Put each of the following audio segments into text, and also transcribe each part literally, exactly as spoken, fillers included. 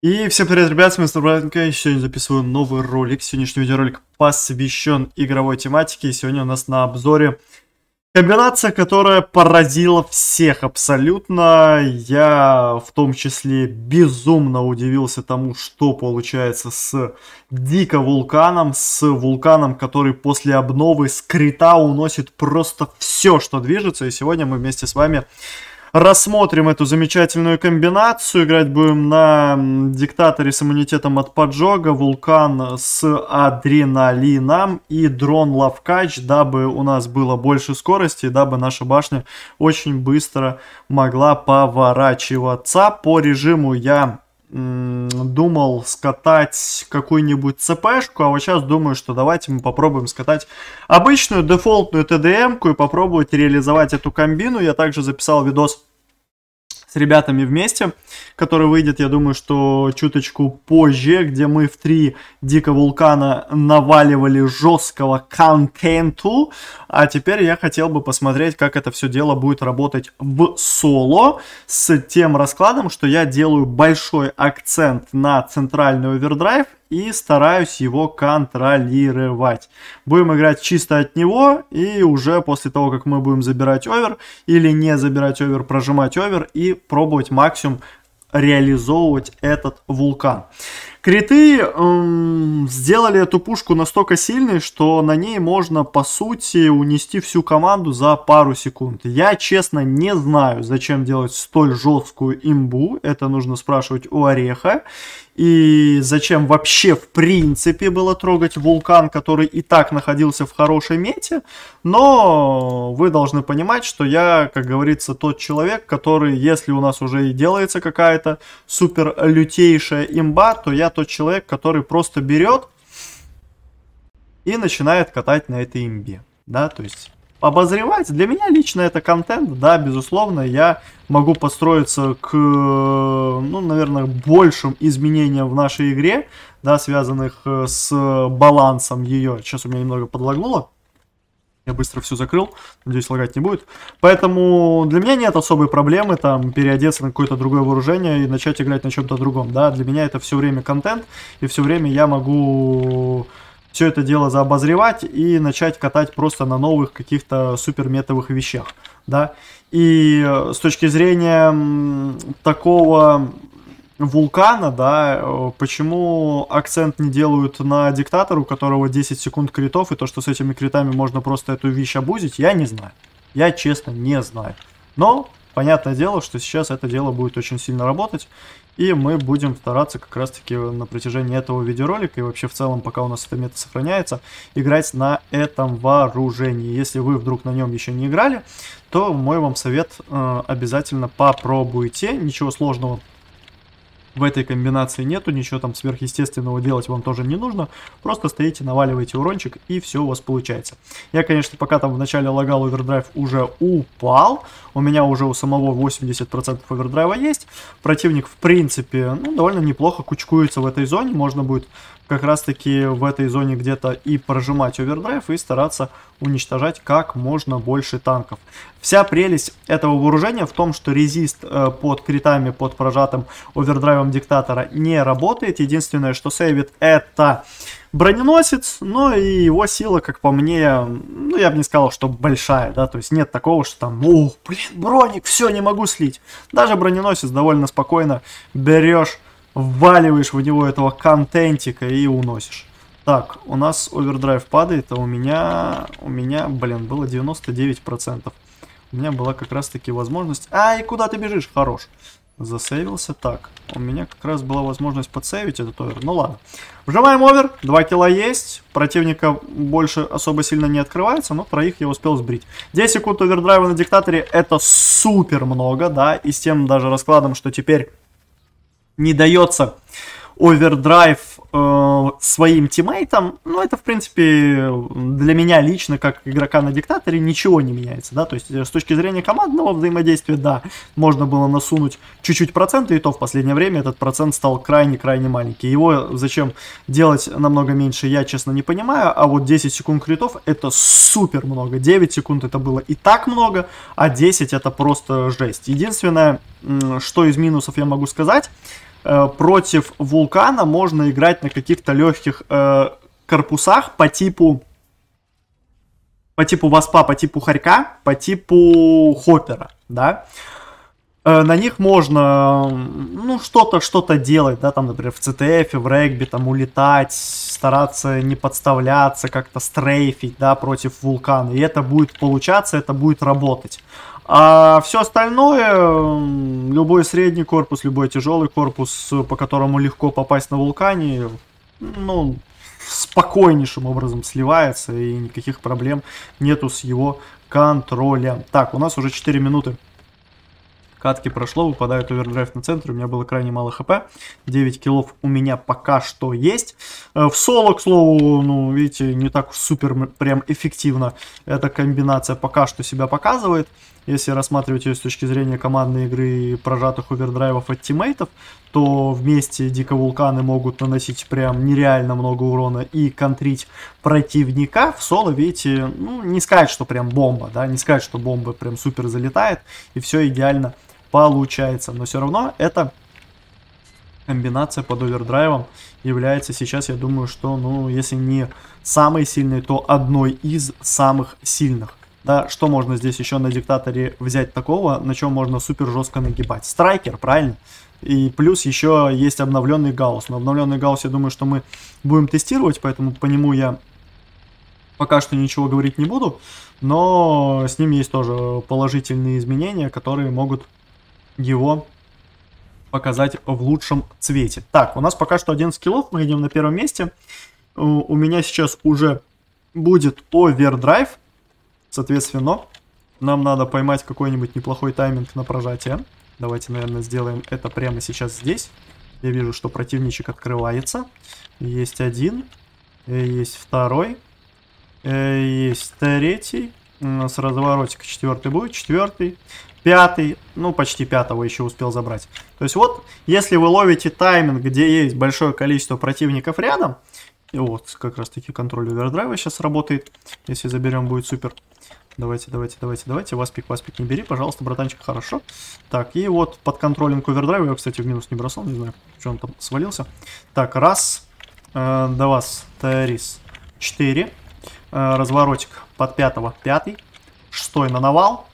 И всем привет, ребят, с Мистер Бахбка, и сегодня записываю новый ролик. Сегодняшний видеоролик посвящен игровой тематике, и сегодня у нас на обзоре комбинация, которая поразила всех абсолютно. Я в том числе безумно удивился тому, что получается с Диктаторо Вулканом, с вулканом, который после обновы с Крита уносит просто все, что движется, и сегодня мы вместе с вами рассмотрим эту замечательную комбинацию. Играть будем на диктаторе с иммунитетом от поджога, вулкан с адреналином и дрон-лавкач, дабы у нас было больше скорости, дабы наша башня очень быстро могла поворачиваться. По режиму я думал скатать какую-нибудь цпшку, а вот сейчас думаю, что давайте мы попробуем скатать обычную дефолтную ТДМку и попробовать реализовать эту комбину. Я также записал видос с ребятами вместе, который выйдет, я думаю, что чуточку позже, где мы в три Диктаторо Вулкана наваливали жесткого контенту. А теперь я хотел бы посмотреть, как это все дело будет работать в соло, с тем раскладом, что я делаю большой акцент на центральный овердрайв и стараюсь его контролировать. Будем играть чисто от него, и уже после того, как мы будем забирать овер или не забирать овер, прожимать овер и пробовать максимум реализовывать этот вулкан. Криты эм, сделали эту пушку настолько сильной, что на ней можно, по сути, унести всю команду за пару секунд. Я, честно, не знаю, зачем делать столь жесткую имбу. Это нужно спрашивать у Ореха. И зачем вообще, в принципе, было трогать вулкан, который и так находился в хорошей мете. Но вы должны понимать, что я, как говорится, тот человек, который, если у нас уже и делается какая-то супер лютейшая имба, то я тот человек, который просто берет и начинает катать на этой имбе, да, то есть обозревать. Для меня лично это контент, да, безусловно, я могу подстроиться к, ну, наверное, большим изменениям в нашей игре, да, связанных с балансом ее. Сейчас у меня немного подлагнуло. Я быстро все закрыл, надеюсь, лагать не будет. Поэтому для меня нет особой проблемы там переодеться на какое-то другое вооружение и начать играть на чем-то другом. Да, для меня это все время контент, и все время я могу все это дело заобозревать и начать катать просто на новых каких-то суперметовых вещах. Да, и с точки зрения такого вулкана, да, почему акцент не делают на диктатору, у которого десять секунд критов, и то, что с этими критами можно просто эту вещь обузить, я не знаю. Я, честно, не знаю. Но, понятное дело, что сейчас это дело будет очень сильно работать, и мы будем стараться как раз-таки на протяжении этого видеоролика, и вообще в целом, пока у нас эта мета сохраняется, играть на этом вооружении. Если вы вдруг на нем еще не играли, то мой вам совет, э, обязательно попробуйте. Ничего сложного в этой комбинации нету, ничего там сверхъестественного делать вам тоже не нужно. Просто стоите, наваливаете урончик, и все у вас получается. Я, конечно, пока там вначале лагал, овердрайв уже упал. У меня уже у самого восемьдесят процентов овердрайва есть. Противник, в принципе, ну, довольно неплохо кучкуется в этой зоне. Можно будет как раз-таки в этой зоне где-то и прожимать овердрайв, и стараться уничтожать как можно больше танков. Вся прелесть этого вооружения в том, что резист э, под критами, под прожатым овердрайвом диктатора не работает. Единственное, что сейвит, это броненосец, но и его сила, как по мне, ну, я бы не сказал, что большая, да, то есть нет такого, что там, ух, блин, броник, все, не могу слить. Даже броненосец довольно спокойно берешь, вваливаешь в него этого контентика и уносишь. Так, у нас овердрайв падает, а у меня, у меня, блин, было девяносто девять процентов. У меня была как раз-таки возможность... Ай, куда ты бежишь? Хорош. Засейвился. Так, у меня как раз была возможность подсейвить этот овер. Ну ладно. Вжимаем овер. два килла есть. Противника больше особо сильно не открывается, но троих я успел сбрить. десять секунд овердрайва на диктаторе — это супер много, да, и с тем даже раскладом, что теперь не дается овердрайв э, своим тиммейтам, ну, это, в принципе, для меня лично, как игрока на диктаторе, ничего не меняется, да, то есть с точки зрения командного взаимодействия, да, можно было насунуть чуть-чуть процента, и то в последнее время этот процент стал крайне-крайне маленький. Его зачем делать намного меньше, я, честно, не понимаю, а вот десять секунд критов — это супер много, девять секунд это было и так много, а десять это просто жесть. Единственное, что из минусов я могу сказать, э, против Вулкана можно играть на каких-то легких э, корпусах по типу по типу Васпа, по типу Харька, по типу Хопера, да. Э, на них можно, ну, что-то, что-то делать, да, там, например, в ЦТФ, в регби, там, улетать, стараться не подставляться, как-то стрейфить, да, против Вулкана, и это будет получаться, это будет работать. А все остальное, любой средний корпус, любой тяжелый корпус, по которому легко попасть на Вулкане, ну, спокойнейшим образом сливается, и никаких проблем нету с его контролем. Так, у нас уже четыре минуты катки прошло, выпадает овердрайв на центр, у меня было крайне мало хп, девять киллов у меня пока что есть. В соло, к слову, ну, видите, не так супер прям эффективно эта комбинация пока что себя показывает. Если рассматривать ее с точки зрения командной игры и прожатых овердрайвов от тиммейтов, то вместе Дико Вулканы могут наносить прям нереально много урона и контрить противника. В соло, видите, ну, не сказать, что прям бомба, да, не сказать, что бомба прям супер залетает, и все идеально получается. Но все равно эта комбинация под овердрайвом является сейчас, я думаю, что, ну, если не самой сильной, то одной из самых сильных. Да, что можно здесь еще на Диктаторе взять такого, на чем можно супер жестко нагибать? Страйкер, правильно? И плюс еще есть обновленный Гаусс. Но обновленный Гаусс, я думаю, что мы будем тестировать, поэтому по нему я пока что ничего говорить не буду. Но с ним есть тоже положительные изменения, которые могут его показать в лучшем цвете. Так, у нас пока что одиннадцать киллов, мы идем на первом месте. У меня сейчас уже будет овердрайв. Соответственно, нам надо поймать какой-нибудь неплохой тайминг на прожатие. Давайте, наверное, сделаем это прямо сейчас здесь. Я вижу, что противничек открывается. Есть один, есть второй, есть третий. У нас разворотик четвертый будет, четвертый, пятый. Ну, почти пятого еще успел забрать. То есть вот, если вы ловите тайминг, где есть большое количество противников рядом, и вот, как раз таки контроль овердрайва сейчас работает. Если заберем, будет супер. Давайте, давайте, давайте, давайте. Васпик, васпик не бери, пожалуйста, братанчик, хорошо. Так, и вот под контролем к овердрайву. Я, кстати, в минус не бросал, не знаю, почему он там свалился. Так, раз, э, до вас, Тайорис, четыре. Э, разворотик под пятого, пятый. Шестой на навал.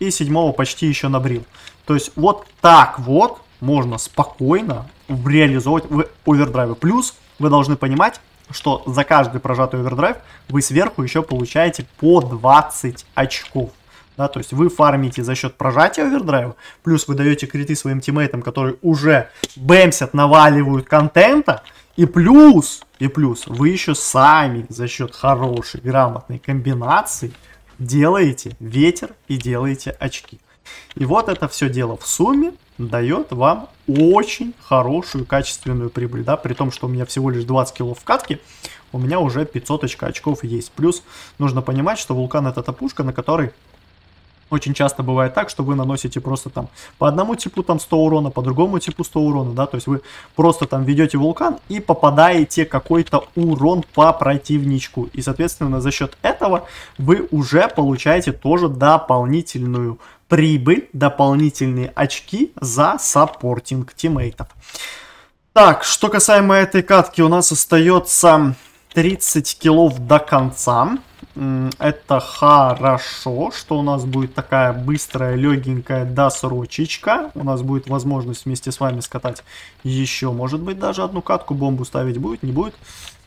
И седьмого почти еще набрил. То есть вот так вот можно спокойно реализовать в овердрайве. Плюс вы должны понимать, что за каждый прожатый овердрайв вы сверху еще получаете по двадцать очков. Да, то есть вы фармите за счет прожатия овердрайва, плюс вы даете криты своим тиммейтам, которые уже бэмсят, наваливают контента, и плюс, и плюс вы еще сами за счет хорошей, грамотной комбинации делаете ветер и делаете очки. И вот это все дело в сумме дает вам очень хорошую качественную прибыль, да, при том, что у меня всего лишь двадцать киллов в катке, у меня уже пятьсот очков есть. Плюс нужно понимать, что Вулкан — это та пушка, на которой очень часто бывает так, что вы наносите просто там по одному типу там сто урона, по другому типу сто урона, да, то есть вы просто там ведете Вулкан и попадаете какой-то урон по противничку, и, соответственно, за счет этого вы уже получаете тоже дополнительную прибыль, дополнительные очки за саппортинг тиммейтов. Так, что касаемо этой катки, у нас остается тридцать киллов до конца. Это хорошо, что у нас будет такая быстрая, легенькая досрочечка. У нас будет возможность вместе с вами скатать еще, может быть, даже одну катку. Бомбу ставить будет, не будет?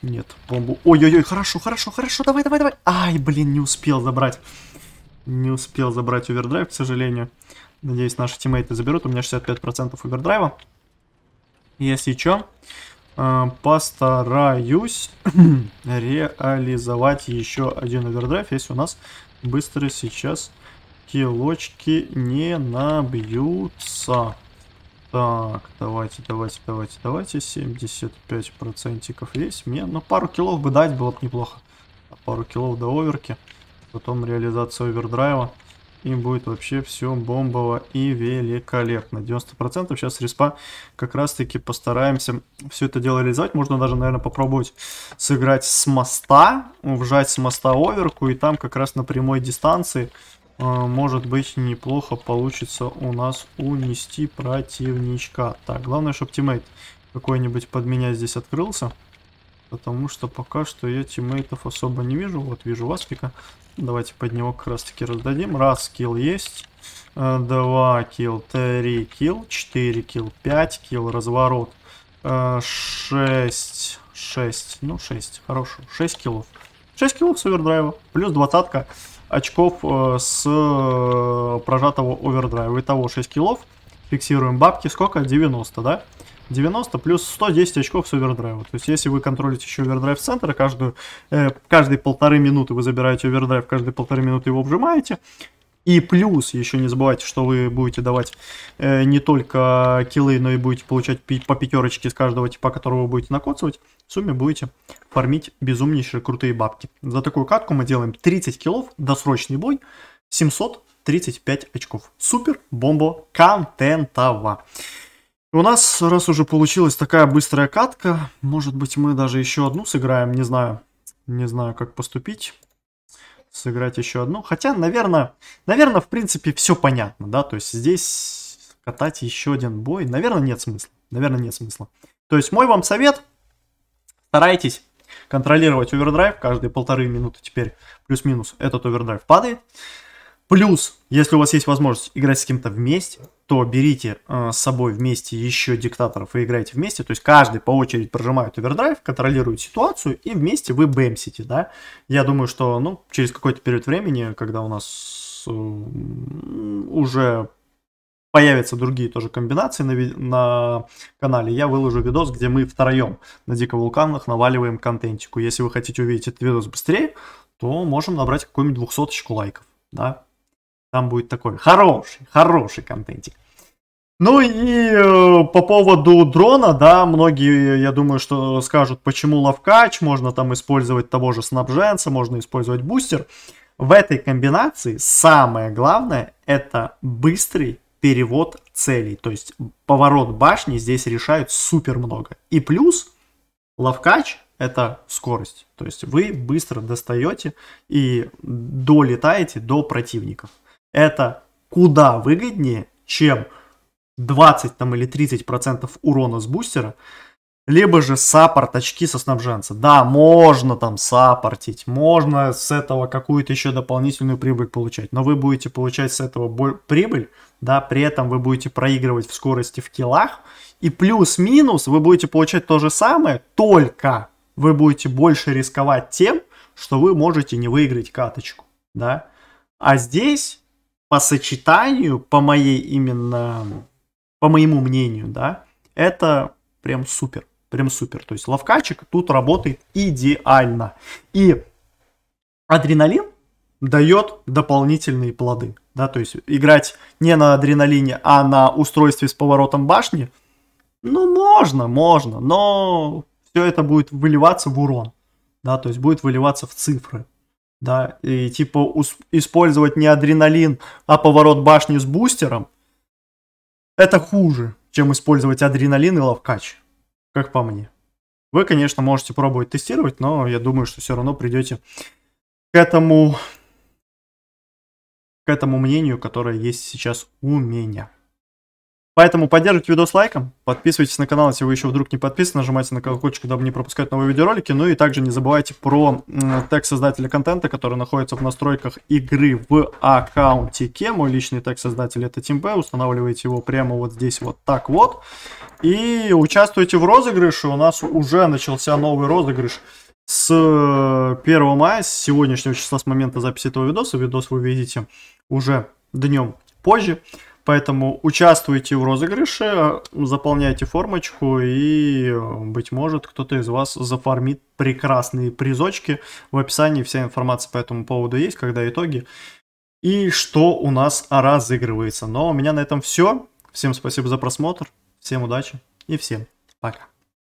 Нет, бомбу. Ой-ой-ой, хорошо, хорошо, хорошо, давай, давай, давай. Ай, блин, не успел забрать. Не успел забрать овердрайв, к сожалению. Надеюсь, наши тиммейты заберут. У меня шестьдесят пять процентов овердрайва. Если что, постараюсь реализовать еще один овердрайв, если у нас быстро сейчас килочки не набьются. Так, давайте, давайте, давайте, давайте. семьдесят пять процентов есть. Мне, ну, пару килов бы дать, было бы неплохо. Пару килов до оверки. Потом реализация овердрайва. И будет вообще все бомбово и великолепно. девяносто процентов сейчас респа. Как раз таки постараемся все это дело реализовать. Можно даже, наверное, попробовать сыграть с моста. Вжать с моста оверку. И там как раз на прямой дистанции может быть, неплохо получится у нас унести противничка. Так, главное, чтобы тиммейт какой-нибудь под меня здесь открылся. Потому что пока что я тиммейтов особо не вижу. Вот вижу Васпика. Давайте под него как раз таки раздадим. Раз, килл есть. Два килл, три килл, четыре килл, пять килл, разворот. Шесть, шесть, ну шесть, хорошо. Шесть киллов. Шесть киллов с овердрайва. Плюс двадцатка очков с прожатого овердрайва. Итого шесть киллов. Фиксируем бабки. Сколько? девяносто, да? девяносто плюс сто десять очков с овердрайва. То есть, если вы контролите еще овердрайв центра, каждую, э, каждые полторы минуты вы забираете овердрайв, каждые полторы минуты его вжимаете. И плюс, еще не забывайте, что вы будете давать э, не только киллы, но и будете получать по пятерочке с каждого типа, которого вы будете накоцывать. В сумме будете фармить безумнейшие крутые бабки. За такую катку мы делаем тридцать киллов, досрочный бой, семьсот тридцать пять очков. Супер бомбо контентово. У нас, раз уже получилась такая быстрая катка, может быть, мы даже еще одну сыграем, не знаю. Не знаю, как поступить. Сыграть еще одну. Хотя, наверное, наверное, в принципе, все понятно, да? То есть здесь катать еще один бой, наверное, нет смысла. Наверное, нет смысла. То есть мой вам совет. Старайтесь контролировать овердрайв. Каждые полторы минуты теперь плюс-минус этот овердрайв падает. Плюс, если у вас есть возможность играть с кем-то вместе, то берите э, с собой вместе еще диктаторов и играйте вместе. То есть каждый по очереди прожимает овердрайв, контролирует ситуацию и вместе вы бэмсите, да. Я думаю, что, ну, через какой-то период времени, когда у нас э, уже появятся другие тоже комбинации на, на канале, я выложу видос, где мы втроем на Дико Вулканах наваливаем контентику. Если вы хотите увидеть этот видос быстрее, то можем набрать какую-нибудь двухсоточку лайков, да. Там будет такой хороший, хороший контентик. Ну и э, по поводу дрона, да, многие, я думаю, что скажут, почему ловкач, можно там использовать того же снабженца, можно использовать бустер. В этой комбинации самое главное — это быстрый перевод целей. То есть поворот башни здесь решает супер много. И плюс ловкач — это скорость. То есть вы быстро достаете и долетаете до противников. Это куда выгоднее, чем двадцать там, или тридцать процентов урона с бустера, либо же саппорт очки со снабженца. Да, можно там саппортить, можно с этого какую-то еще дополнительную прибыль получать, но вы будете получать с этого прибыль, да, при этом вы будете проигрывать в скорости в киллах, и плюс-минус вы будете получать то же самое, только вы будете больше рисковать тем, что вы можете не выиграть каточку, да. А здесь... По сочетанию, по моей именно, по моему мнению, да, это прям супер, прям супер. То есть ловкачик тут работает идеально. И адреналин дает дополнительные плоды, да, то есть играть не на адреналине, а на устройстве с поворотом башни, ну, можно, можно, но все это будет выливаться в урон, да, то есть будет выливаться в цифры. Да, и типа использовать не адреналин, а поворот башни с бустером, это хуже, чем использовать адреналин и ловкач, как по мне. Вы, конечно, можете пробовать тестировать, но я думаю, что все равно придете к этому, к этому мнению, которое есть сейчас у меня. Поэтому поддержите видос лайком, подписывайтесь на канал, если вы еще вдруг не подписаны, нажимайте на колокольчик, дабы не пропускать новые видеоролики. Ну и также не забывайте про тег создателя контента, который находится в настройках игры в аккаунте Кем. Мой личный тег создателя — это teamp, устанавливаете его прямо вот здесь вот так вот. И участвуйте в розыгрыше, у нас уже начался новый розыгрыш. С первого мая, с сегодняшнего числа, с момента записи этого видоса. Видос вы видите уже днем позже. Поэтому участвуйте в розыгрыше, заполняйте формочку, и, быть может, кто-то из вас зафармит прекрасные призочки. В описании вся информация по этому поводу есть, когда итоги и что у нас разыгрывается. Но у меня на этом все. Всем спасибо за просмотр, всем удачи и всем пока.